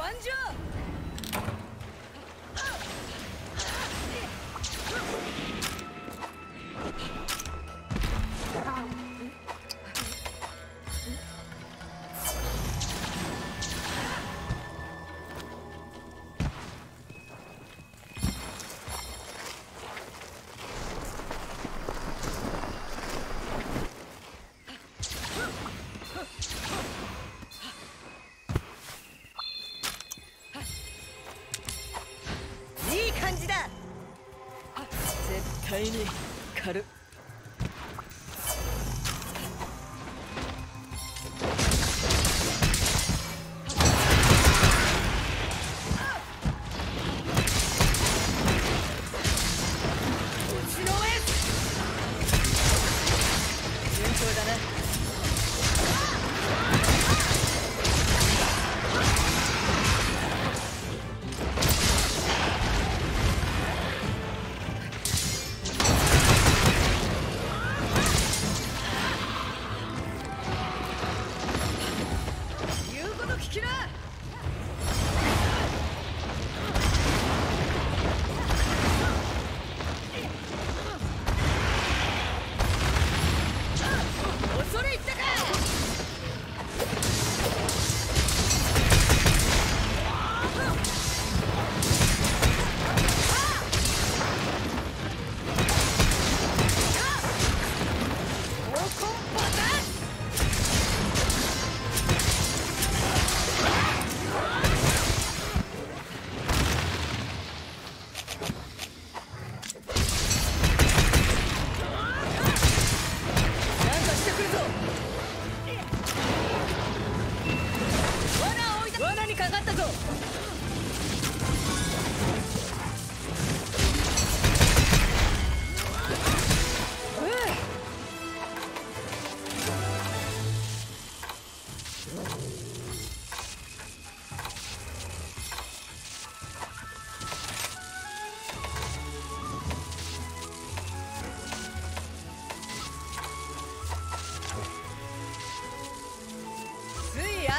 완주!軽っ。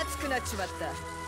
熱くなっちまった。